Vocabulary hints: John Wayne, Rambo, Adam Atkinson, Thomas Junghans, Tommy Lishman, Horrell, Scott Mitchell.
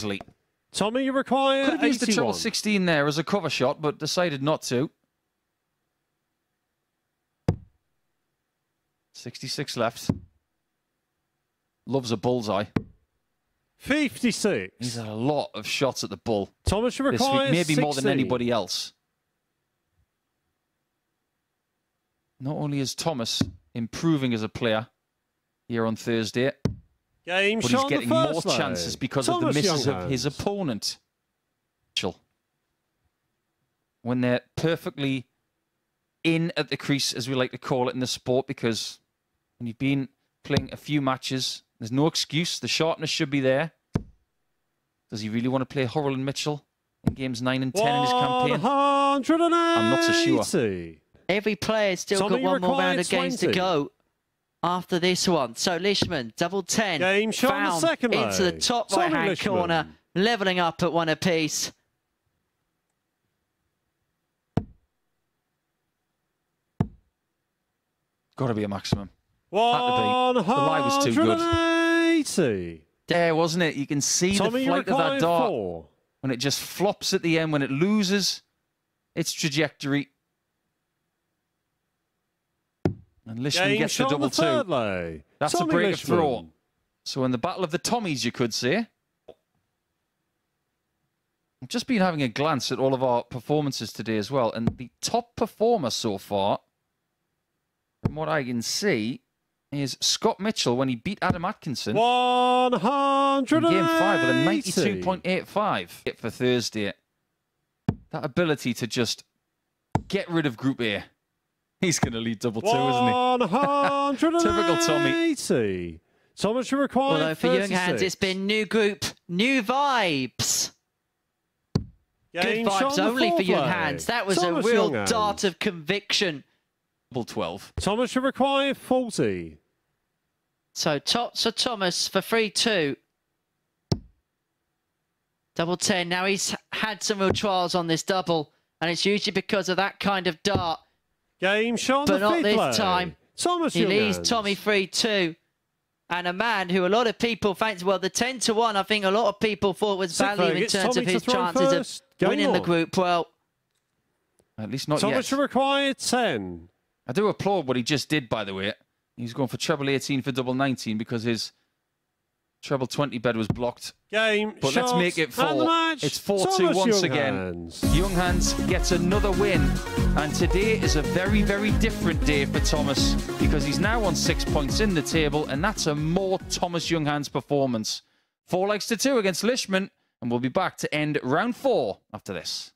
easily. Tommy, you require 81. Could have used the triple 16 there as a cover shot, but decided not to. 66 left. Loves a bullseye. 56. He's had a lot of shots at the bull. Thomas, you require maybe 60. More than anybody else. Not only is Thomas improving as a player here on Thursday, Game but he's getting more chances because of the misses of his opponent. When they're perfectly in at the crease, as we like to call it in the sport, because when you've been playing a few matches, there's no excuse. The sharpness should be there. Does he really want to play Horrell and Mitchell in games 9 and 10 in his campaign? I'm not so sure. Every player's still got one more round of games to go after this one. So Lishman, double 10, found into the top right-hand corner, levelling up at one apiece. Got to be a maximum. Had to be. The lie was too good. There, wasn't it? You can see the flight of that dart when it just flops at the end, when it loses its trajectory. And Lishman gets the double two. That's a break of throw. So in the battle of the Tommies, you could say. I've just been having a glance at all of our performances today as well. And the top performer so far, from what I can see, is Scott Mitchell when he beat Adam Atkinson. 100. Game 5 with a 92.85 for Thursday. That ability to just get rid of Group A. He's going to lead double two, isn't he? Typical Tommy. Thomas, you require. Although for Junghans, it's been new group, new vibes. Good vibes only for Junghans. That was a real dart of conviction. Double 12. Thomas, you require 40. So tops of Thomas for 3-2. Double 10. Now he's had some real trials on this double, and it's usually because of that kind of dart. Game shot, but not this time. Thomas Junghans leads Tommy 3-2, and a man who a lot of people fancy. Well, the 10-1, I think a lot of people thought was value in terms of his chances of winning the group. Well, at least not yet. Thomas required 10. I do applaud what he just did, by the way. He's going for treble 18 for double 19 because his treble 20 bed was blocked. But let's make it 4. It's 4-2 once again. Junghans gets another win. And today is a very, very different day for Thomas because he's now on 6 points in the table, and that's a more Thomas Junghans performance. 4 legs to 2 against Lishman, and we'll be back to end round 4 after this.